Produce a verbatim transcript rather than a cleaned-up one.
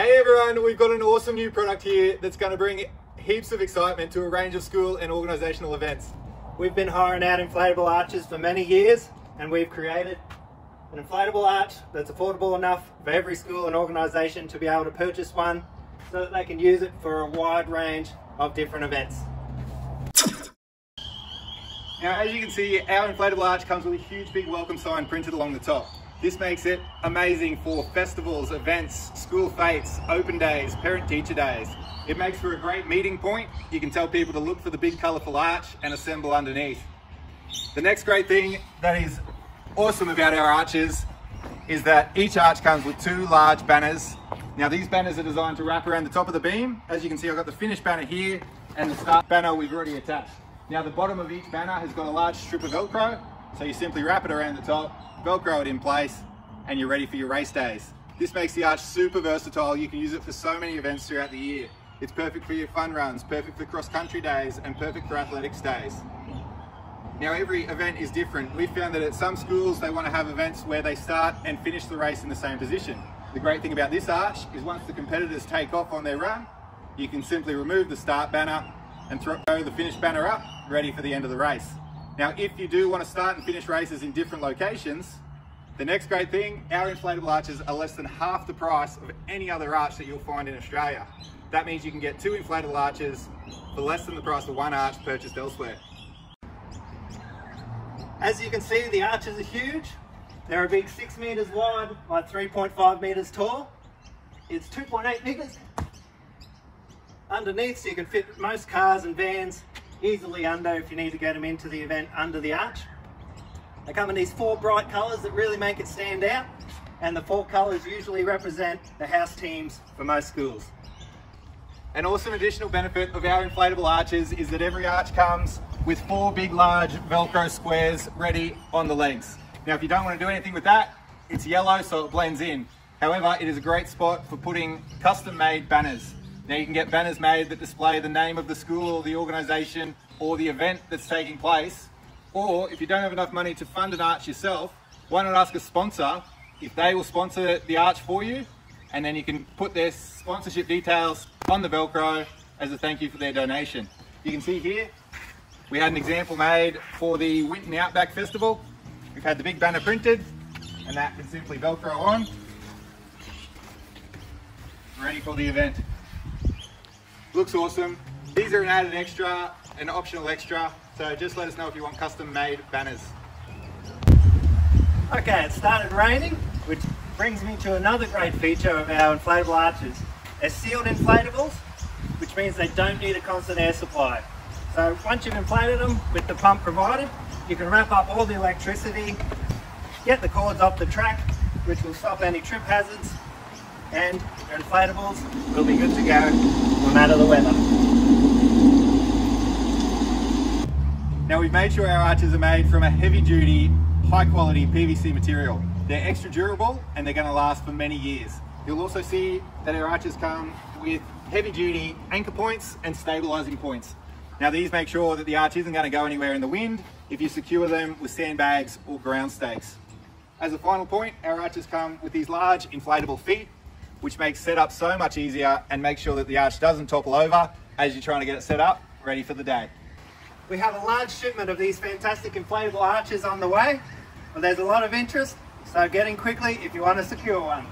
Hey everyone, we've got an awesome new product here that's going to bring heaps of excitement to a range of school and organisational events. We've been hiring out inflatable arches for many years, and we've created an inflatable arch that's affordable enough for every school and organisation to be able to purchase one so that they can use it for a wide range of different events. Now, as you can see, our inflatable arch comes with a huge big welcome sign printed along the top. This makes it amazing for festivals, events, school fates, open days, parent-teacher days. It makes for a great meeting point. You can tell people to look for the big colourful arch and assemble underneath. The next great thing that is awesome about our arches is that each arch comes with two large banners. Now, these banners are designed to wrap around the top of the beam. As you can see, I've got the finished banner here and the start banner we've already attached. Now, the bottom of each banner has got a large strip of Velcro, so you simply wrap it around the top, Velcro it in place, and you're ready for your race days. This makes the arch super versatile. You can use it for so many events throughout the year. It's perfect for your fun runs, perfect for cross-country days, and perfect for athletics days. Now, every event is different. We've found that at some schools they want to have events where they start and finish the race in the same position. The great thing about this arch is once the competitors take off on their run, you can simply remove the start banner and throw the finish banner up, ready for the end of the race. Now, if you do want to start and finish races in different locations, the next great thing, our inflatable arches are less than half the price of any other arch that you'll find in Australia. That means you can get two inflatable arches for less than the price of one arch purchased elsewhere. As you can see, the arches are huge. They're a big six meters wide by three point five meters tall. It's two point eight meters. Underneath, so you can fit most cars and vans easily under if you need to get them into the event under the arch. They come in these four bright colours that really make it stand out, and the four colours usually represent the house teams for most schools. An awesome additional benefit of our inflatable arches is that every arch comes with four big large Velcro squares ready on the legs. Now, if you don't want to do anything with that, it's yellow so it blends in. However, it is a great spot for putting custom-made banners. Now, you can get banners made that display the name of the school or the organisation or the event that's taking place. Or if you don't have enough money to fund an arch yourself, why not ask a sponsor if they will sponsor the arch for you, and then you can put their sponsorship details on the Velcro as a thank you for their donation. You can see here, we had an example made for the Winton Outback Festival. We've had the big banner printed, and that can simply Velcro on, ready for the event. Looks awesome. These are an added extra, an optional extra, so just let us know if you want custom made banners. Okay, it started raining, which brings me to another great feature of our inflatable arches. They're sealed inflatables, which means they don't need a constant air supply. So once you've inflated them with the pump provided, you can wrap up all the electricity, get the cords off the track, which will stop any trip hazards, and your inflatables will be good to go no matter the weather. Now, we've made sure our arches are made from a heavy duty, high quality P V C material. They're extra durable and they're going to last for many years. You'll also see that our arches come with heavy duty anchor points and stabilising points. Now, these make sure that the arch isn't going to go anywhere in the wind if you secure them with sandbags or ground stakes. As a final point, our arches come with these large inflatable feet, which makes setup so much easier and makes sure that the arch doesn't topple over as you're trying to get it set up, ready for the day. We have a large shipment of these fantastic inflatable arches on the way, and there's a lot of interest, so get in quickly if you want to secure one.